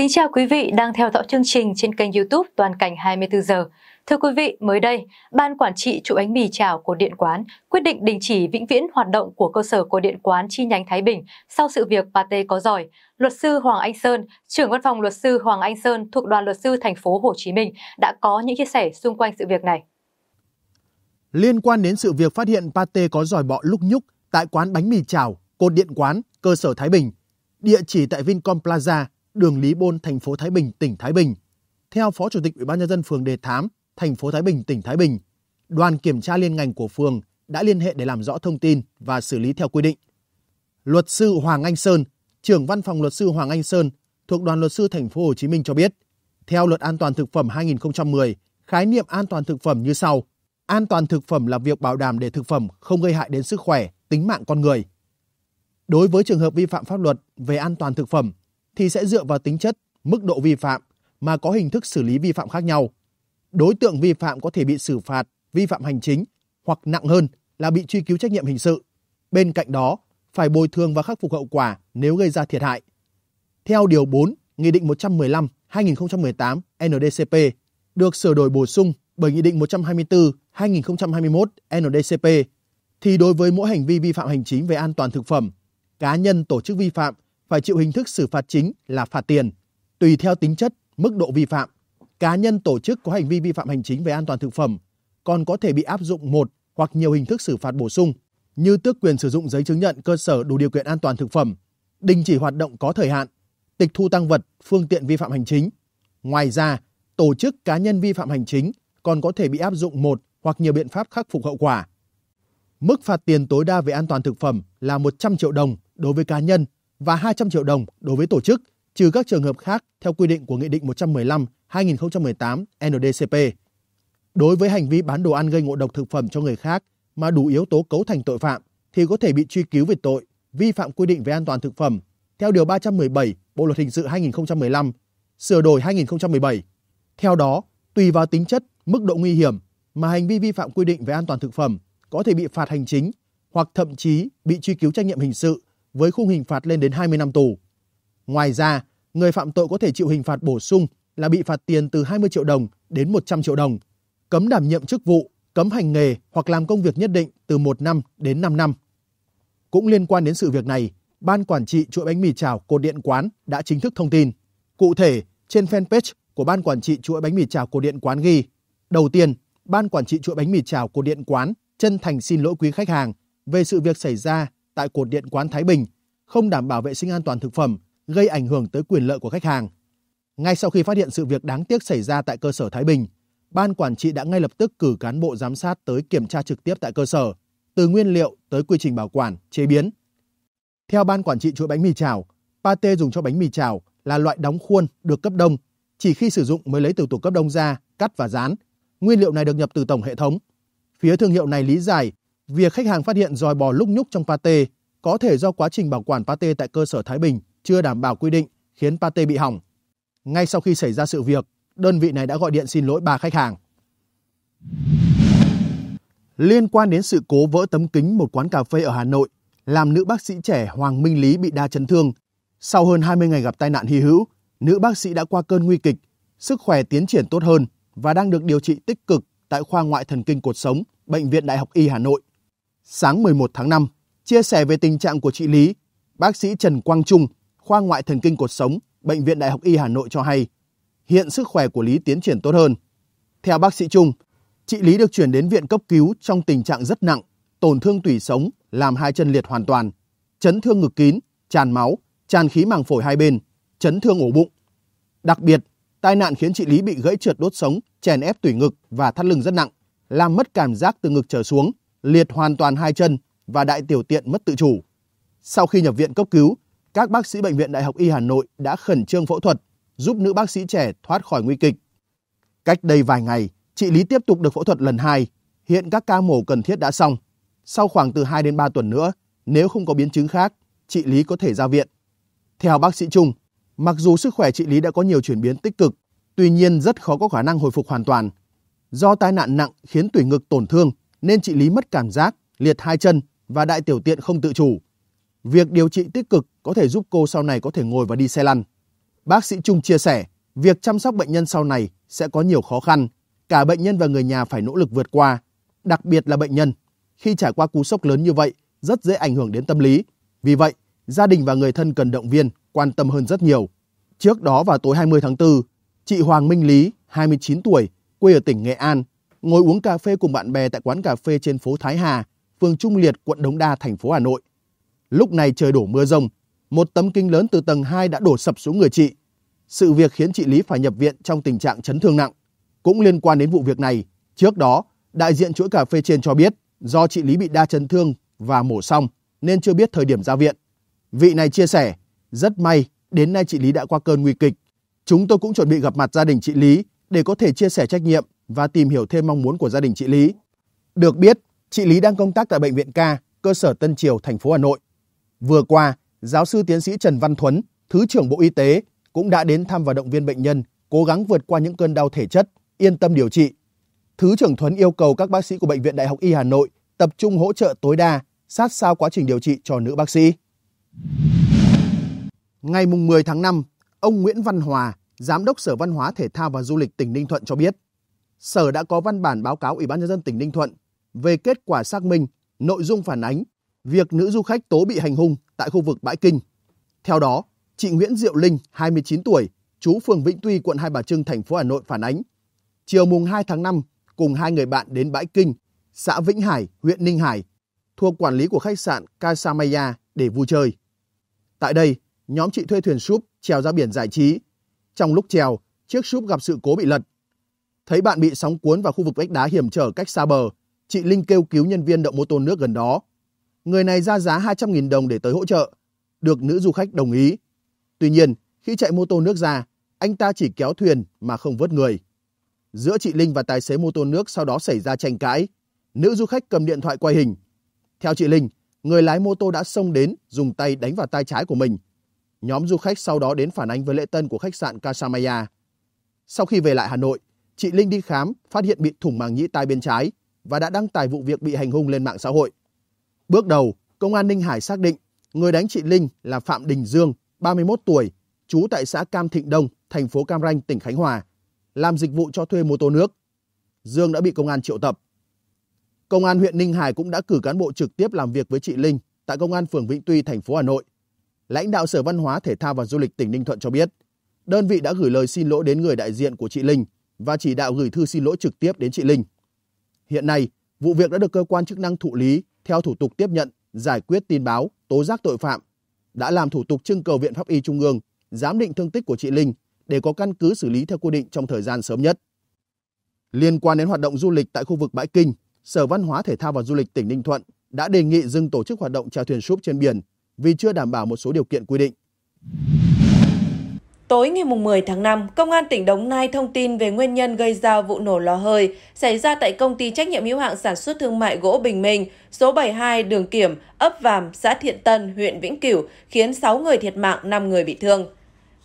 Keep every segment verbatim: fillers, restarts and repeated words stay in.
Kính chào quý vị đang theo dõi chương trình trên kênh YouTube Toàn Cảnh hai mươi tư giờ. Thưa quý vị, mới đây, Ban Quản trị trụ bánh mì chảo Cột Điện Quán quyết định đình chỉ vĩnh viễn hoạt động của cơ sở Cột Điện Quán chi nhánh Thái Bình sau sự việc pate có giỏi. Luật sư Hoàng Anh Sơn, trưởng văn phòng luật sư Hoàng Anh Sơn thuộc Đoàn Luật sư thành phố Hồ Chí Minh đã có những chia sẻ xung quanh sự việc này. Liên quan đến sự việc phát hiện pate có giỏi bọ lúc nhúc tại quán bánh mì chảo Cột Điện Quán, cơ sở Thái Bình, địa chỉ tại Vincom Plaza, đường Lý Bôn, thành phố Thái Bình, tỉnh Thái Bình. Theo Phó Chủ tịch Ủy ban nhân dân phường Đề Thám, thành phố Thái Bình, tỉnh Thái Bình, đoàn kiểm tra liên ngành của phường đã liên hệ để làm rõ thông tin và xử lý theo quy định. Luật sư Hoàng Anh Sơn, trưởng văn phòng luật sư Hoàng Anh Sơn thuộc Đoàn Luật sư thành phố Hồ Chí Minh cho biết, theo Luật An toàn thực phẩm hai nghìn không trăm mười, khái niệm an toàn thực phẩm như sau: an toàn thực phẩm là việc bảo đảm để thực phẩm không gây hại đến sức khỏe, tính mạng con người. Đối với trường hợp vi phạm pháp luật về an toàn thực phẩm thì sẽ dựa vào tính chất, mức độ vi phạm mà có hình thức xử lý vi phạm khác nhau. Đối tượng vi phạm có thể bị xử phạt vi phạm hành chính hoặc nặng hơn là bị truy cứu trách nhiệm hình sự. Bên cạnh đó, phải bồi thường và khắc phục hậu quả nếu gây ra thiệt hại. Theo Điều bốn, Nghị định một trăm mười lăm hai nghìn không trăm mười tám en đê cê pê được sửa đổi bổ sung bởi Nghị định một trăm hai mươi tư hai nghìn không trăm hai mươi mốt en đê cê pê thì đối với mỗi hành vi vi phạm hành chính về an toàn thực phẩm, cá nhân tổ chức vi phạm phải chịu hình thức xử phạt chính là phạt tiền. Tùy theo tính chất, mức độ vi phạm, cá nhân tổ chức có hành vi vi phạm hành chính về an toàn thực phẩm còn có thể bị áp dụng một hoặc nhiều hình thức xử phạt bổ sung như tước quyền sử dụng giấy chứng nhận cơ sở đủ điều kiện an toàn thực phẩm, đình chỉ hoạt động có thời hạn, tịch thu tang vật, phương tiện vi phạm hành chính. Ngoài ra, tổ chức cá nhân vi phạm hành chính còn có thể bị áp dụng một hoặc nhiều biện pháp khắc phục hậu quả. Mức phạt tiền tối đa về an toàn thực phẩm là một trăm triệu đồng đối với cá nhân và hai trăm triệu đồng đối với tổ chức, trừ các trường hợp khác theo quy định của Nghị định một trăm mười lăm hai nghìn không trăm mười tám en đê cê pê. Đối với hành vi bán đồ ăn gây ngộ độc thực phẩm cho người khác mà đủ yếu tố cấu thành tội phạm thì có thể bị truy cứu về tội vi phạm quy định về an toàn thực phẩm theo Điều ba trăm mười bảy Bộ Luật Hình sự hai nghìn không trăm mười lăm, sửa đổi hai nghìn không trăm mười bảy. Theo đó, tùy vào tính chất, mức độ nguy hiểm mà hành vi vi phạm quy định về an toàn thực phẩm có thể bị phạt hành chính hoặc thậm chí bị truy cứu trách nhiệm hình sự với khung hình phạt lên đến hai mươi năm tù. Ngoài ra, người phạm tội có thể chịu hình phạt bổ sung là bị phạt tiền từ hai mươi triệu đồng đến một trăm triệu đồng, cấm đảm nhiệm chức vụ, cấm hành nghề hoặc làm công việc nhất định từ một năm đến năm năm. Cũng liên quan đến sự việc này, Ban Quản trị chuỗi bánh mì chảo Cột Điện Quán đã chính thức thông tin. Cụ thể, trên fanpage của Ban Quản trị chuỗi bánh mì chảo Cột Điện Quán ghi: đầu tiên, Ban Quản trị chuỗi bánh mì chảo Cột Điện Quán chân thành xin lỗi quý khách hàng về sự việc xảy ra tại Cột Điện Quán Thái Bình, không đảm bảo vệ sinh an toàn thực phẩm, gây ảnh hưởng tới quyền lợi của khách hàng. Ngay sau khi phát hiện sự việc đáng tiếc xảy ra tại cơ sở Thái Bình, Ban Quản trị đã ngay lập tức cử cán bộ giám sát tới kiểm tra trực tiếp tại cơ sở, từ nguyên liệu tới quy trình bảo quản, chế biến. Theo Ban Quản trị chuỗi bánh mì chảo, pate dùng cho bánh mì chảo là loại đóng khuôn được cấp đông, chỉ khi sử dụng mới lấy từ tủ cấp đông ra, cắt và rán. Nguyên liệu này được nhập từ tổng hệ thống. Phía thương hiệu này lý giải việc khách hàng phát hiện giòi bò lúc nhúc trong pate có thể do quá trình bảo quản pate tại cơ sở Thái Bình chưa đảm bảo quy định khiến pate bị hỏng. Ngay sau khi xảy ra sự việc, đơn vị này đã gọi điện xin lỗi ba khách hàng. Liên quan đến sự cố vỡ tấm kính một quán cà phê ở Hà Nội, làm nữ bác sĩ trẻ Hoàng Minh Lý bị đa chấn thương. Sau hơn hai mươi ngày gặp tai nạn hy hữu, nữ bác sĩ đã qua cơn nguy kịch, sức khỏe tiến triển tốt hơn và đang được điều trị tích cực tại khoa ngoại thần kinh cột sống, Bệnh viện Đại học Y Hà Nội. Sáng mười một tháng năm, chia sẻ về tình trạng của chị Lý, bác sĩ Trần Quang Trung, khoa ngoại thần kinh cột sống, Bệnh viện Đại học Y Hà Nội cho hay, hiện sức khỏe của Lý tiến triển tốt hơn. Theo bác sĩ Trung, chị Lý được chuyển đến viện cấp cứu trong tình trạng rất nặng, tổn thương tủy sống, làm hai chân liệt hoàn toàn, chấn thương ngực kín, tràn máu, tràn khí màng phổi hai bên, chấn thương ổ bụng. Đặc biệt, tai nạn khiến chị Lý bị gãy trượt đốt sống, chèn ép tủy ngực và thắt lưng rất nặng, làm mất cảm giác từ ngực trở xuống, liệt hoàn toàn hai chân và đại tiểu tiện mất tự chủ. Sau khi nhập viện cấp cứu, các bác sĩ Bệnh viện Đại học Y Hà Nội đã khẩn trương phẫu thuật, giúp nữ bác sĩ trẻ thoát khỏi nguy kịch. Cách đây vài ngày, chị Lý tiếp tục được phẫu thuật lần hai. Hiện các ca mổ cần thiết đã xong. Sau khoảng từ hai đến ba tuần nữa, nếu không có biến chứng khác, chị Lý có thể ra viện. Theo bác sĩ Trung, mặc dù sức khỏe chị Lý đã có nhiều chuyển biến tích cực, tuy nhiên rất khó có khả năng hồi phục hoàn toàn. Do tai nạn nặng khiến tủy ngực tổn thương nên chị Lý mất cảm giác, liệt hai chân và đại tiểu tiện không tự chủ. Việc điều trị tích cực có thể giúp cô sau này có thể ngồi và đi xe lăn. Bác sĩ Trung chia sẻ, việc chăm sóc bệnh nhân sau này sẽ có nhiều khó khăn, cả bệnh nhân và người nhà phải nỗ lực vượt qua, đặc biệt là bệnh nhân. Khi trải qua cú sốc lớn như vậy, rất dễ ảnh hưởng đến tâm lý. Vì vậy, gia đình và người thân cần động viên, quan tâm hơn rất nhiều. Trước đó vào tối hai mươi tháng tư, chị Hoàng Minh Lý, hai mươi chín tuổi, quê ở tỉnh Nghệ An, ngồi uống cà phê cùng bạn bè tại quán cà phê trên phố Thái Hà, phường Trung Liệt, quận Đống Đa, thành phố Hà Nội. Lúc này trời đổ mưa rông, một tấm kính lớn từ tầng hai đã đổ sập xuống người chị. Sự việc khiến chị Lý phải nhập viện trong tình trạng chấn thương nặng. Cũng liên quan đến vụ việc này, trước đó, đại diện chuỗi cà phê trên cho biết do chị Lý bị đa chấn thương và mổ xong nên chưa biết thời điểm ra viện. Vị này chia sẻ, rất may đến nay chị Lý đã qua cơn nguy kịch. Chúng tôi cũng chuẩn bị gặp mặt gia đình chị Lý để có thể chia sẻ trách nhiệm và tìm hiểu thêm mong muốn của gia đình chị Lý. Được biết, chị Lý đang công tác tại Bệnh viện K, cơ sở Tân Triều, thành phố Hà Nội. Vừa qua, giáo sư tiến sĩ Trần Văn Thuấn, Thứ trưởng Bộ Y tế, cũng đã đến thăm và động viên bệnh nhân cố gắng vượt qua những cơn đau thể chất, yên tâm điều trị. Thứ trưởng Thuấn yêu cầu các bác sĩ của Bệnh viện Đại học Y Hà Nội tập trung hỗ trợ tối đa, sát sao quá trình điều trị cho nữ bác sĩ. Ngày mười tháng năm, ông Nguyễn Văn Hòa, Giám đốc Sở Văn hóa Thể thao và Du lịch tỉnh Ninh Thuận cho biết, Sở đã có văn bản báo cáo Ủy ban Nhân dân tỉnh Ninh Thuận về kết quả xác minh, nội dung phản ánh việc nữ du khách tố bị hành hung tại khu vực Bãi Kinh. Theo đó, chị Nguyễn Diệu Linh, hai mươi chín tuổi, trú phường Vĩnh Tuy, quận Hai Bà Trưng, thành phố Hà Nội phản ánh. Chiều mùng hai tháng năm, cùng hai người bạn đến Bãi Kinh, xã Vĩnh Hải, huyện Ninh Hải, thuộc quản lý của khách sạn Casamaya để vui chơi. Tại đây, nhóm chị thuê thuyền súp trèo ra biển giải trí. Trong lúc trèo, chiếc súp gặp sự cố bị lật. Thấy bạn bị sóng cuốn vào khu vực vách đá hiểm trở cách xa bờ, chị Linh kêu cứu nhân viên đậu mô tô nước gần đó. Người này ra giá hai trăm nghìn đồng để tới hỗ trợ, được nữ du khách đồng ý. Tuy nhiên, khi chạy mô tô nước ra, anh ta chỉ kéo thuyền mà không vớt người. Giữa chị Linh và tài xế mô tô nước sau đó xảy ra tranh cãi. Nữ du khách cầm điện thoại quay hình. Theo chị Linh, người lái mô tô đã xông đến dùng tay đánh vào tay trái của mình. Nhóm du khách sau đó đến phản ánh với lễ tân của khách sạn Casamaya. Sau khi về lại Hà Nội, chị Linh đi khám, phát hiện bị thủng màng nhĩ tai bên trái và đã đăng tải vụ việc bị hành hung lên mạng xã hội. Bước đầu, Công an Ninh Hải xác định người đánh chị Linh là Phạm Đình Dương, ba mươi mốt tuổi, trú tại xã Cam Thịnh Đông, thành phố Cam Ranh, tỉnh Khánh Hòa, làm dịch vụ cho thuê mô tô nước. Dương đã bị công an triệu tập. Công an huyện Ninh Hải cũng đã cử cán bộ trực tiếp làm việc với chị Linh tại Công an phường Vĩnh Tuy, thành phố Hà Nội. Lãnh đạo Sở Văn hóa, Thể thao và Du lịch tỉnh Ninh Thuận cho biết, đơn vị đã gửi lời xin lỗi đến người đại diện của chị Linh và chỉ đạo gửi thư xin lỗi trực tiếp đến chị Linh. Hiện nay, vụ việc đã được cơ quan chức năng thụ lý theo thủ tục tiếp nhận, giải quyết tin báo, tố giác tội phạm, đã làm thủ tục trưng cầu Viện Pháp y Trung ương giám định thương tích của chị Linh để có căn cứ xử lý theo quy định trong thời gian sớm nhất. Liên quan đến hoạt động du lịch tại khu vực Bãi Kinh, Sở Văn hóa, Thể thao và Du lịch tỉnh Ninh Thuận đã đề nghị dừng tổ chức hoạt động chèo thuyền súp trên biển vì chưa đảm bảo một số điều kiện quy định. Tối ngày mười tháng năm, Công an tỉnh Đồng Nai thông tin về nguyên nhân gây ra vụ nổ lò hơi xảy ra tại Công ty Trách nhiệm hữu hạn Sản xuất Thương mại Gỗ Bình Minh, số bảy mươi hai Đường Kiểm, ấp Vàm, xã Thiện Tân, huyện Vĩnh Cửu, khiến sáu người thiệt mạng, năm người bị thương.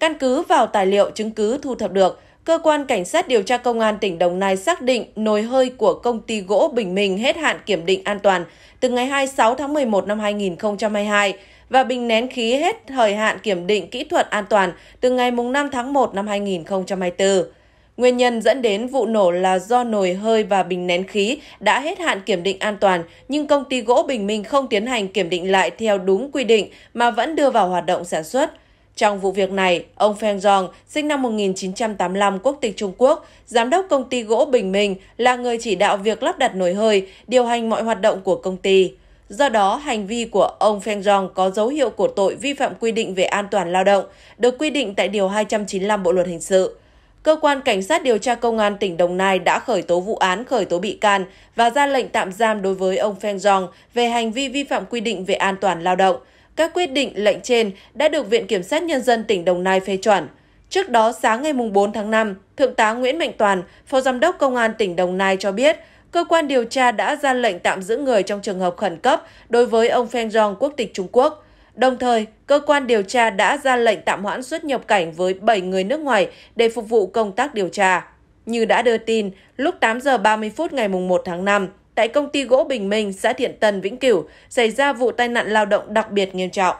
Căn cứ vào tài liệu chứng cứ thu thập được, Cơ quan Cảnh sát điều tra Công an tỉnh Đồng Nai xác định nồi hơi của Công ty Gỗ Bình Minh hết hạn kiểm định an toàn từ ngày hai mươi sáu tháng mười một năm hai nghìn không trăm hai mươi hai, và bình nén khí hết thời hạn kiểm định kỹ thuật an toàn từ ngày năm tháng một năm hai nghìn không trăm hai mươi tư. Nguyên nhân dẫn đến vụ nổ là do nồi hơi và bình nén khí đã hết hạn kiểm định an toàn, nhưng Công ty Gỗ Bình Minh không tiến hành kiểm định lại theo đúng quy định mà vẫn đưa vào hoạt động sản xuất. Trong vụ việc này, ông Feng Zhong, sinh năm một nghìn chín trăm tám mươi lăm, quốc tịch Trung Quốc, giám đốc Công ty Gỗ Bình Minh, là người chỉ đạo việc lắp đặt nồi hơi, điều hành mọi hoạt động của công ty. Do đó, hành vi của ông Feng Zhong có dấu hiệu của tội vi phạm quy định về an toàn lao động, được quy định tại Điều hai trăm chín mươi lăm Bộ Luật Hình sự. Cơ quan Cảnh sát điều tra Công an tỉnh Đồng Nai đã khởi tố vụ án, khởi tố bị can và ra lệnh tạm giam đối với ông Feng Zhong về hành vi vi phạm quy định về an toàn lao động. Các quyết định lệnh trên đã được Viện Kiểm sát Nhân dân tỉnh Đồng Nai phê chuẩn. Trước đó, sáng ngày bốn tháng năm, Thượng tá Nguyễn Mạnh Toàn, Phó Giám đốc Công an tỉnh Đồng Nai cho biết, cơ quan điều tra đã ra lệnh tạm giữ người trong trường hợp khẩn cấp đối với ông Feng Zhong, quốc tịch Trung Quốc. Đồng thời, cơ quan điều tra đã ra lệnh tạm hoãn xuất nhập cảnh với bảy người nước ngoài để phục vụ công tác điều tra. Như đã đưa tin, lúc tám giờ ba mươi phút ngày một tháng năm, tại Công ty Gỗ Bình Minh, xã Thiện Tân, Vĩnh Cửu, xảy ra vụ tai nạn lao động đặc biệt nghiêm trọng.